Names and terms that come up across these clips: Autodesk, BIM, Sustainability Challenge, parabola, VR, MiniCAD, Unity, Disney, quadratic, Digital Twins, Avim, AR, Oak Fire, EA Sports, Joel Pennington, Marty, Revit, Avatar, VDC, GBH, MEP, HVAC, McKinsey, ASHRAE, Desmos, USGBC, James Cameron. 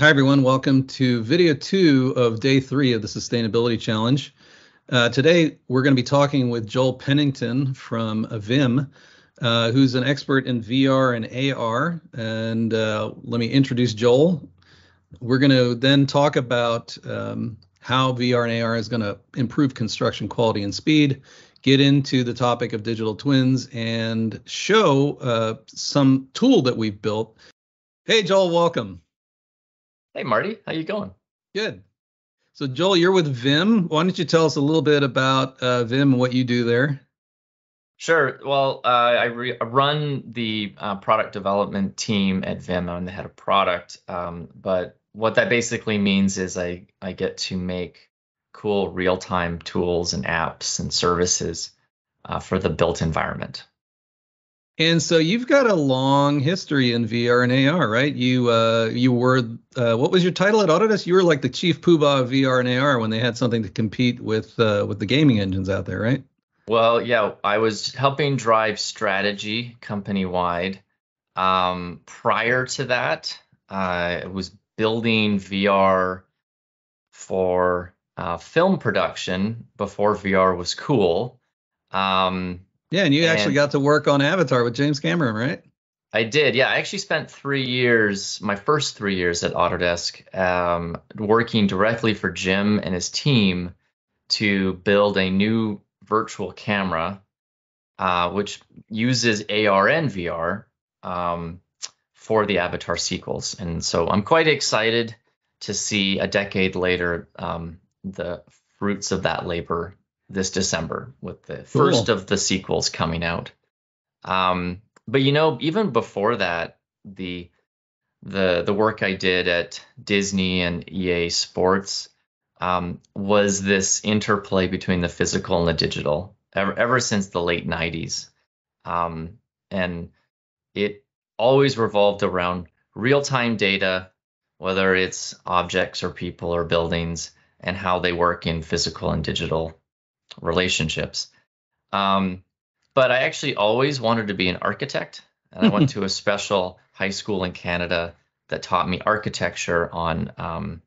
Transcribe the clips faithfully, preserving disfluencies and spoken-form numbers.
Hi, everyone. Welcome to video two of day three of the Sustainability Challenge. Uh, today, we're going to be talking with Joel Pennington from Avim, uh, who's an expert in V R and A R. And uh, let me introduce Joel. We're going to then talk about um, how V R and A R is going to improve construction quality and speed, get into the topic of digital twins, and show uh, some tool that we've built. Hey, Joel, welcome. Hey, Marty, how you going? Good. So, Joel, you're with Vim. Why don't you tell us a little bit about uh, Vim and what you do there? Sure. Well, uh, I, re- I run the uh, product development team at Vim. I'm the head of product. Um, but what that basically means is I, I get to make cool real-time tools and apps and services uh, for the built environment. And so you've got a long history in V R and A R, right? You uh, you were, uh, what was your title at Autodesk? You were like the chief poobah of V R and A R when they had something to compete with uh, with the gaming engines out there, right? Well, yeah, I was helping drive strategy company-wide. Um, prior to that, uh, I was building V R for uh, film production before V R was cool. Um Yeah, and you and actually got to work on Avatar with James Cameron, right? I did, yeah. I actually spent three years, my first three years at Autodesk, um, working directly for Jim and his team to build a new virtual camera, uh, which uses A R and V R um, for the Avatar sequels. And so I'm quite excited to see a decade later um, the fruits of that labor this December with the first cool. of the sequels coming out. Um, but, you know, even before that, the the the work I did at Disney and E A Sports um, was this interplay between the physical and the digital ever, ever since the late nineties. Um, and it always revolved around real-time data, whether it's objects or people or buildings, and how they work in physical and digital relationships. Um, but I actually always wanted to be an architect. And I went to a special high school in Canada that taught me architecture on um,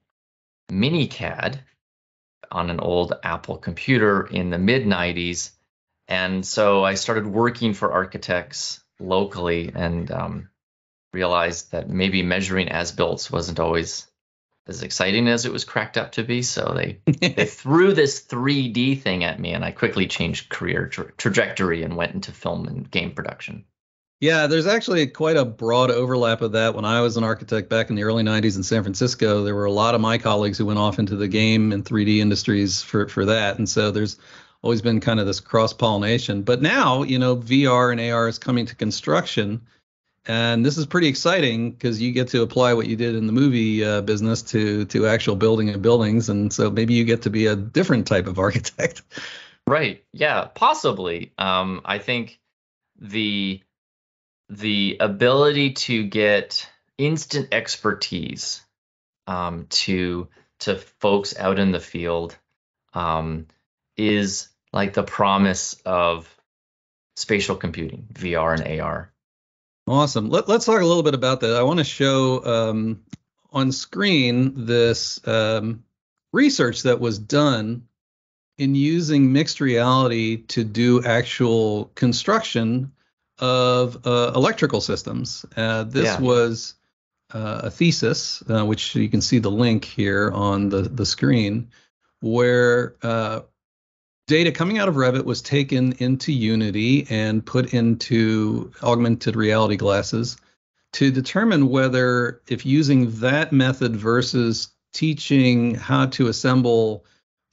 MiniCAD on an old Apple computer in the mid nineties. And so I started working for architects locally and um, realized that maybe measuring as-built wasn't always as exciting as it was cracked up to be. So they they threw this three D thing at me, and I quickly changed career tra- trajectory and went into film and game production. Yeah, there's actually quite a broad overlap of that. When I was an architect back in the early nineties in San Francisco, there were a lot of my colleagues who went off into the game and three D industries for, for that. And so there's always been kind of this cross-pollination. But now, you know, V R and A R is coming to construction. And this is pretty exciting because you get to apply what you did in the movie uh, business to to actual building of buildings. And so maybe you get to be a different type of architect. Right. Yeah, possibly. Um, I think the the ability to get instant expertise um, to to folks out in the field um, is like the promise of spatial computing, V R and A R. Awesome. Let, let's talk a little bit about that. I want to show um, on screen this um, research that was done in using mixed reality to do actual construction of uh, electrical systems. Uh, this yeah. was uh, a thesis, uh, which you can see the link here on the, the screen, where uh, data coming out of Revit was taken into Unity and put into augmented reality glasses to determine whether, if using that method versus teaching how to assemble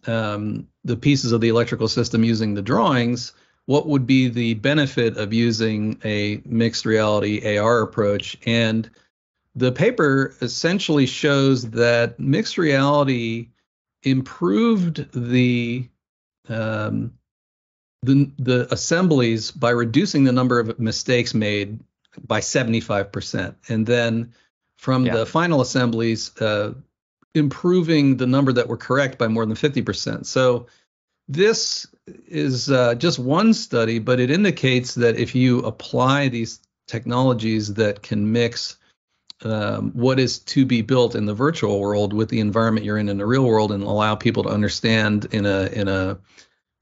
um, the pieces of the electrical system using the drawings, what would be the benefit of using a mixed reality A R approach. And the paper essentially shows that mixed reality improved the Um, the, the assemblies by reducing the number of mistakes made by seventy-five percent. And then from yeah. the final assemblies, uh, improving the number that were correct by more than fifty percent. So this is uh, just one study, but it indicates that if you apply these technologies that can mix um, what is to be built in the virtual world with the environment you're in in the real world, and allow people to understand in a in a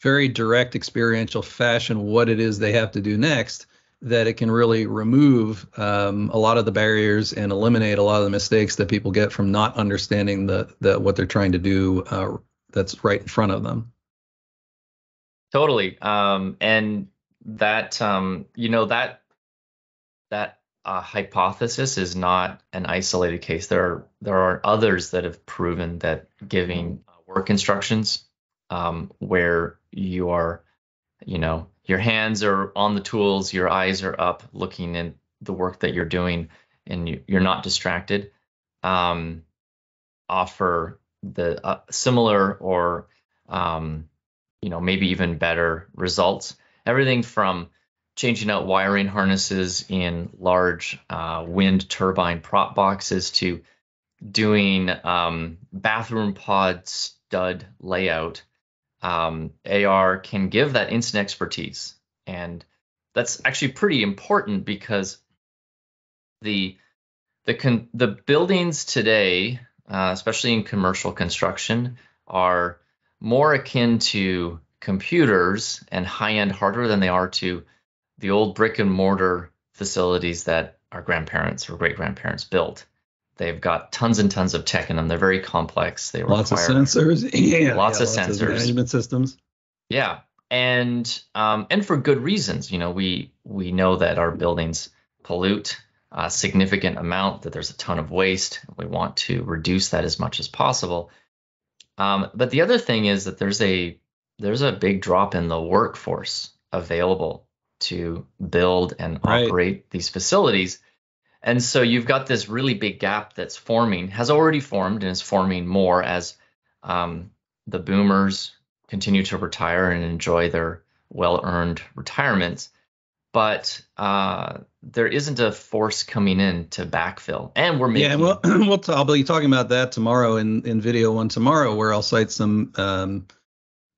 very direct experiential fashion what it is they have to do next, that it can really remove um, a lot of the barriers and eliminate a lot of the mistakes that people get from not understanding the, the what they're trying to do uh, that's right in front of them. Totally. Um, and that, um, you know, that that uh, hypothesis is not an isolated case. There are, there are others that have proven that giving work instructions um, where you are, you know, your hands are on the tools, your eyes are up looking at the work that you're doing, and you, you're not distracted, um, offer the uh, similar or, um, you know, maybe even better results. Everything from changing out wiring harnesses in large uh, wind turbine prop boxes to doing um, bathroom pod stud layout. Um, A R can give that instant expertise, and that's actually pretty important because the the con the buildings today, uh, especially in commercial construction, are more akin to computers and high-end hardware than they are to the old brick and mortar facilities that our grandparents or great-grandparents built. They've got tons and tons of tech in them. They're very complex. They lots require of sensors. Yeah, lots yeah, of lots sensors. Of management systems. Yeah, and um, and for good reasons. You know, we we know that our buildings pollute a significant amount. That there's a ton of waste. We want to reduce that as much as possible. Um, but the other thing is that there's a there's a big drop in the workforce available to build and operate right. these facilities. And so you've got this really big gap that's forming, has already formed and is forming more as um, the boomers continue to retire and enjoy their well-earned retirements. But uh, there isn't a force coming in to backfill. And we're making... Yeah, well, we'll I'll be talking about that tomorrow in, in video one tomorrow, where I'll cite some... Um,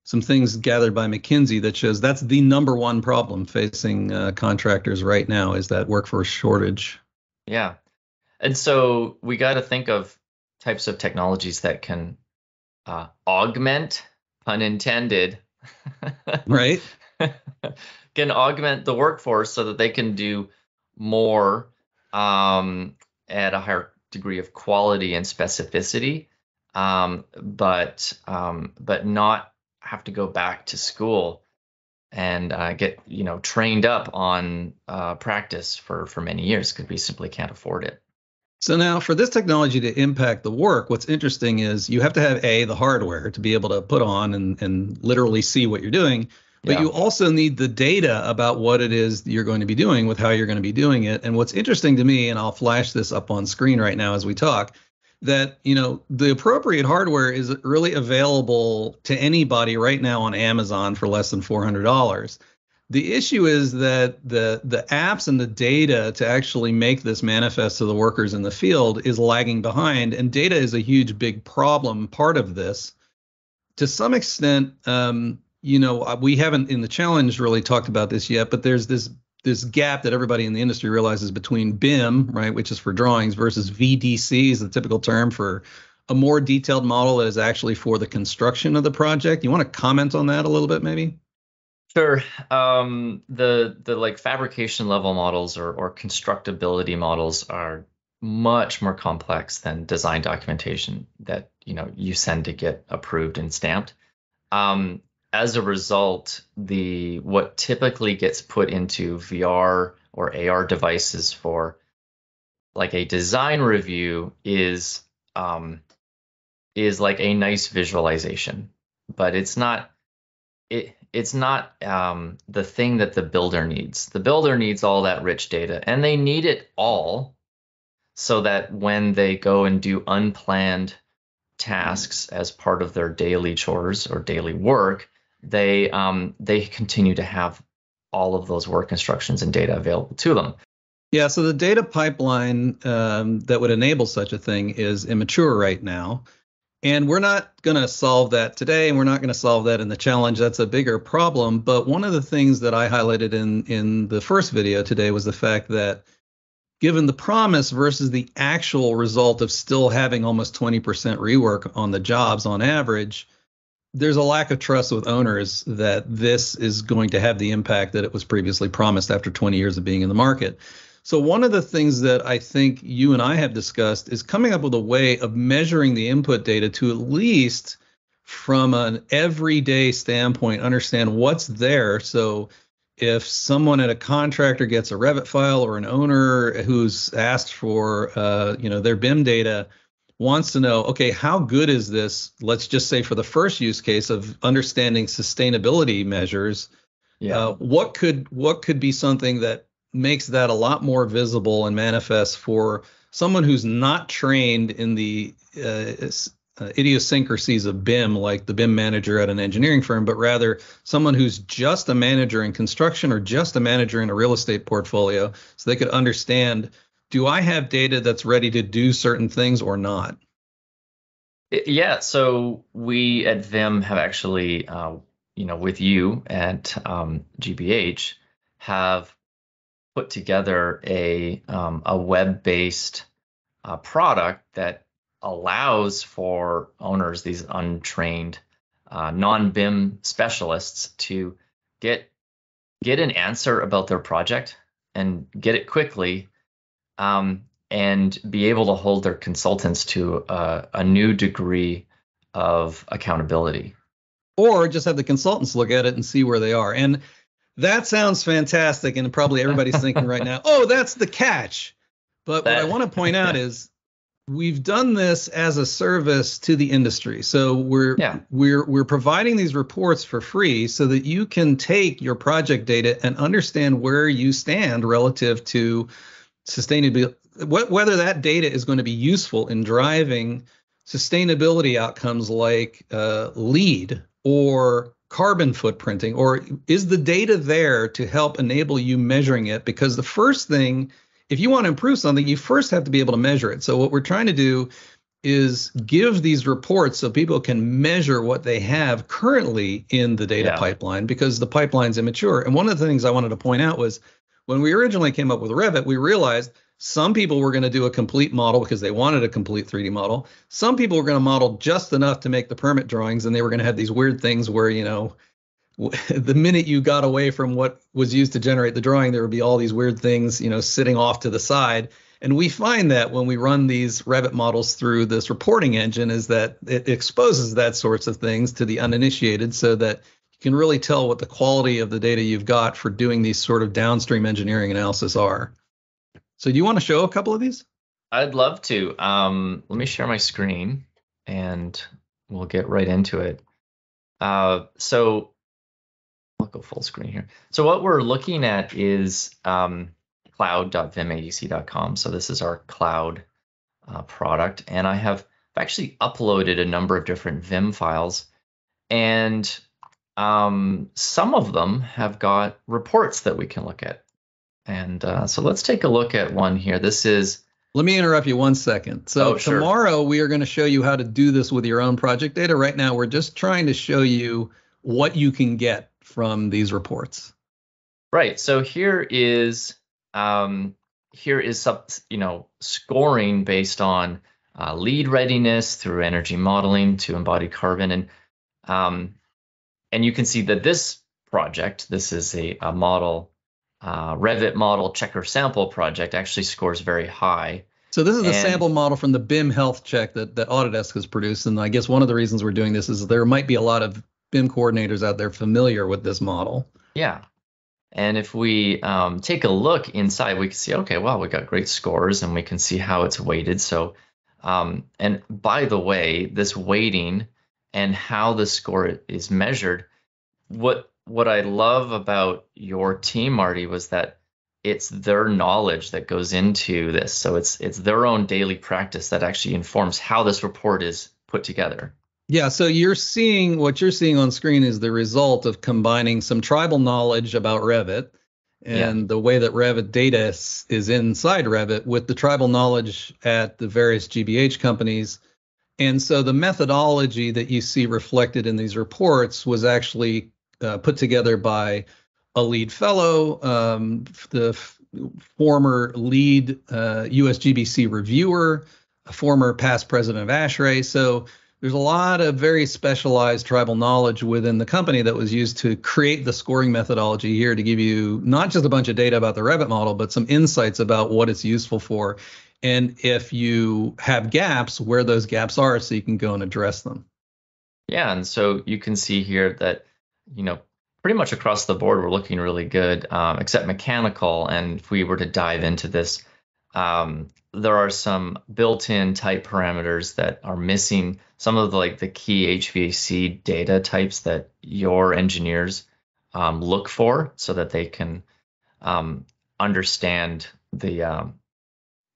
some things gathered by McKinsey that shows that's the number one problem facing uh, contractors right now, is that workforce shortage. Yeah. And so we got to think of types of technologies that can uh, augment, pun intended, right? can augment the workforce so that they can do more um, at a higher degree of quality and specificity, um, but um, but not have to go back to school and uh, get, you know, trained up on uh, practice for, for many years, because we simply can't afford it. So now for this technology to impact the work, what's interesting is you have to have, A, the hardware to be able to put on and, and literally see what you're doing. But yeah. you also need the data about what it is that you're going to be doing with how you're going to be doing it. And what's interesting to me, and I'll flash this up on screen right now as we talk, that, you know, the appropriate hardware is really available to anybody right now on Amazon for less than four hundred dollars. The issue is that the the apps and the data to actually make this manifest to the workers in the field is lagging behind, and data is a huge, big problem part of this. To some extent, um, you know, we haven't in the challenge really talked about this yet, but there's this this gap that everybody in the industry realizes between B I M, right, which is for drawings, versus V D C is the typical term for a more detailed model that is actually for the construction of the project. You want to comment on that a little bit, maybe? Sure. Um, the the like fabrication level models or or constructability models are much more complex than design documentation that, you know, you send to get approved and stamped. Um, As a result, the what typically gets put into V R or A R devices for like a design review is um, is like a nice visualization, but it's not it it's not um, the thing that the builder needs. The builder needs all that rich data, and they need it all so that when they go and do unplanned tasks as part of their daily chores or daily work, they um, they continue to have all of those work instructions and data available to them. Yeah, so the data pipeline um, that would enable such a thing is immature right now. And we're not going to solve that today, and we're not going to solve that in the challenge. That's a bigger problem. But one of the things that I highlighted in, in the first video today was the fact that given the promise versus the actual result of still having almost twenty percent rework on the jobs on average, there's a lack of trust with owners that this is going to have the impact that it was previously promised after twenty years of being in the market. So one of the things that I think you and I have discussed is coming up with a way of measuring the input data to at least from an everyday standpoint, understand what's there. So if someone at a contractor gets a Revit file or an owner who's asked for uh, you know, their B I M data wants to know, okay, how good is this? Let's just say for the first use case of understanding sustainability measures, yeah. uh, what could what could be something that makes that a lot more visible and manifest for someone who's not trained in the uh, uh, idiosyncrasies of B I M, like the B I M manager at an engineering firm, but rather someone who's just a manager in construction or just a manager in a real estate portfolio, so they could understand, do I have data that's ready to do certain things or not? Yeah, so we at Vim have actually, uh, you know, with you at um, G B H, have put together a um, a web-based uh, product that allows for owners, these untrained uh, non-B I M specialists, to get get an answer about their project and get it quickly, um, and be able to hold their consultants to uh, a new degree of accountability. Or just have the consultants look at it and see where they are. And that sounds fantastic, and probably everybody's thinking right now, oh, that's the catch. But that, what I want to point out yeah. is we've done this as a service to the industry. So we're yeah. we're we're providing these reports for free so that you can take your project data and understand where you stand relative to sustainability, whether that data is going to be useful in driving sustainability outcomes like uh, LEED or carbon footprinting, or is the data there to help enable you measuring it? Because the first thing, if you want to improve something, you first have to be able to measure it. So what we're trying to do is give these reports so people can measure what they have currently in the data yeah. pipeline, because the pipeline's immature. And one of the things I wanted to point out was when we originally came up with Revit, we realized some people were going to do a complete model because they wanted a complete three D model. Some people were going to model just enough to make the permit drawings, and they were going to have these weird things where, you know, the minute you got away from what was used to generate the drawing, there would be all these weird things, you know, sitting off to the side. And we find that when we run these Revit models through this reporting engine is that it exposes that sorts of things to the uninitiated so that you can really tell what the quality of the data you've got for doing these sort of downstream engineering analysis are. So do you want to show a couple of these? I'd love to. Um, let me share my screen and we'll get right into it. Uh, so I'll go full screen here. So what we're looking at is um, cloud dot vim a d c dot com. So this is our cloud uh, product. And I have actually uploaded a number of different Vim files. And um, some of them have got reports that we can look at. And uh, so let's take a look at one here. This is. Let me interrupt you one second. So oh, sure. Tomorrow we are going to show you how to do this with your own project data. Right now, we're just trying to show you what you can get from these reports. Right. So here is um, here is some, you know, scoring based on uh, lead readiness through energy modeling to embodied carbon, and um, and you can see that this project, this is a, a model. Uh, Revit model checker sample project actually scores very high. So this is the sample model from the B I M health check that, that Autodesk has produced. And I guess one of the reasons we're doing this is there might be a lot of B I M coordinators out there familiar with this model. Yeah. And if we um, take a look inside, we can see, okay, well, we got great scores and we can see how it's weighted. So, um, and by the way, this weighting and how the score is measured, what What I love about your team, Marty, was that it's their knowledge that goes into this. So it's it's their own daily practice that actually informs how this report is put together. Yeah, so you're seeing what you're seeing on screen is the result of combining some tribal knowledge about Revit and yeah. the way that Revit data is inside Revit with the tribal knowledge at the various G B H companies. And so the methodology that you see reflected in these reports was actually Uh, put together by a lead fellow, um, the former lead uh, U S G B C reviewer, a former past president of ASHRAE. So there's a lot of very specialized tribal knowledge within the company that was used to create the scoring methodology here to give you not just a bunch of data about the Revit model, but some insights about what it's useful for. And if you have gaps, where those gaps are, so you can go and address them. Yeah, and so you can see here that, you know, pretty much across the board, we're looking really good, um, except mechanical. And if we were to dive into this, um, there are some built-in type parameters that are missing. Some of the, like the key H V A C data types that your engineers um, look for, so that they can um, understand the um,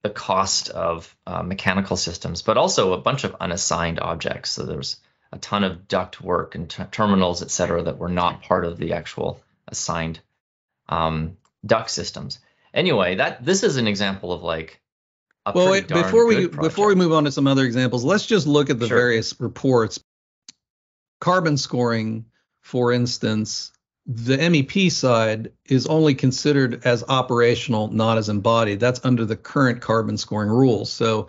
the cost of uh, mechanical systems, but also a bunch of unassigned objects. So there's a ton of duct work and t- terminals, et cetera, that were not part of the actual assigned um, duct systems. Anyway, that this is an example of like a well, pretty wait, darn before good we project. Before we move on to some other examples, let's just look at the sure. various reports. Carbon scoring, for instance, the M E P side is only considered as operational, not as embodied. That's under the current carbon scoring rules. So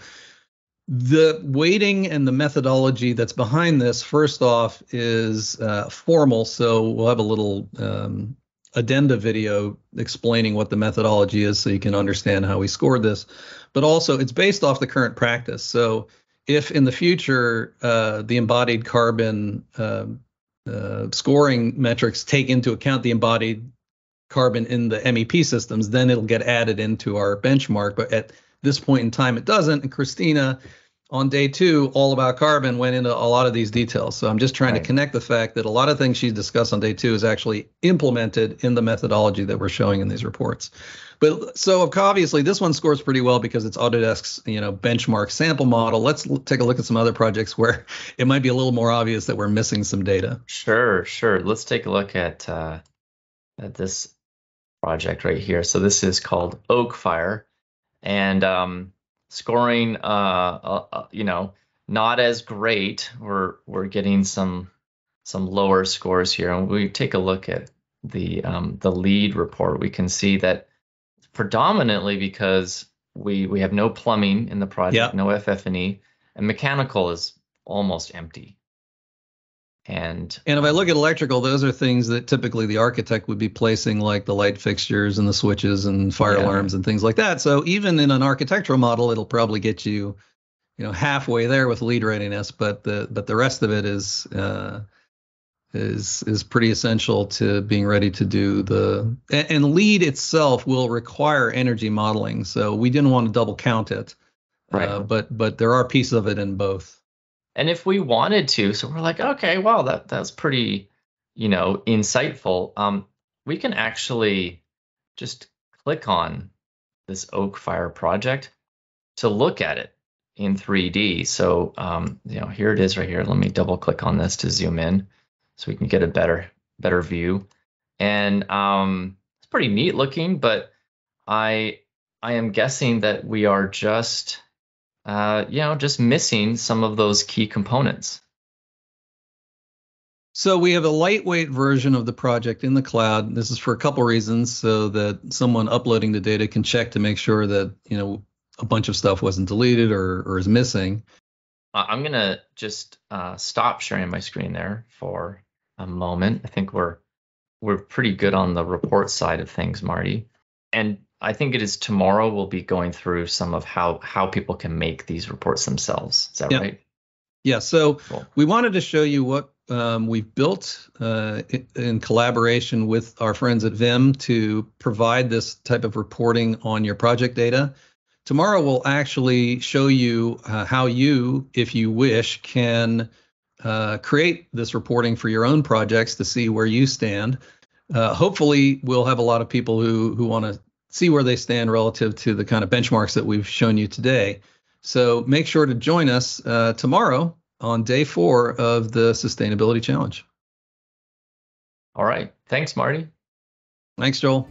the weighting and the methodology that's behind this, first off, is uh, formal. So we'll have a little um, addenda video explaining what the methodology is so you can understand how we scored this. But also it's based off the current practice. So if in the future uh, the embodied carbon uh, uh, scoring metrics take into account the embodied carbon in the M E P systems, then it'll get added into our benchmark. But at this point in time, it doesn't. And Christina, on day two, all about carbon, went into a lot of these details. So I'm just trying right. to connect the fact that a lot of things she discussed on day two is actually implemented in the methodology that we're showing in these reports. But so obviously this one scores pretty well because it's Autodesk's, you know, benchmark sample model. Let's l- take a look at some other projects where it might be a little more obvious that we're missing some data. Sure, sure. Let's take a look at uh, at this project right here. So this is called Oak Fire. And um, scoring, uh, uh, you know, not as great. We're we're getting some some lower scores here. And we take a look at the um, the lead report. We can see that predominantly because we we have no plumbing in the project, yep. no F F and E, and mechanical is almost empty. And and if I look at electrical, those are things that typically the architect would be placing, like the light fixtures and the switches and fire yeah. alarms and things like that. So even in an architectural model, it'll probably get you, you know, halfway there with lead readiness. But the but the rest of it is uh, is is pretty essential to being ready to do the and, and lead itself will require energy modeling. So we didn't want to double count it, right. uh, but but there are pieces of it in both. And if we wanted to, so we're like, okay, wow, that that's pretty, you know, insightful. Um, we can actually just click on this Oak Fire project to look at it in three D. So, um, you know, here it is right here. Let me double click on this to zoom in so we can get a better better view. And um, it's pretty neat looking, but I I am guessing that we are just Uh, you know, just missing some of those key components. So we have a lightweight version of the project in the cloud. This is for a couple reasons, so that someone uploading the data can check to make sure that, you know, a bunch of stuff wasn't deleted or, or is missing. I'm going to just uh, stop sharing my screen there for a moment. I think we're we're pretty good on the report side of things, Marty. And I think it is tomorrow we'll be going through some of how how people can make these reports themselves. Is that yeah. right? Yeah. So cool. We wanted to show you what um, we've built uh, in collaboration with our friends at Vim to provide this type of reporting on your project data. Tomorrow we'll actually show you uh, how you, if you wish, can uh, create this reporting for your own projects to see where you stand. Uh, hopefully we'll have a lot of people who who want to see where they stand relative to the kind of benchmarks that we've shown you today. So make sure to join us uh, tomorrow on day four of the Sustainability Challenge. All right. Thanks, Marty. Thanks, Joel.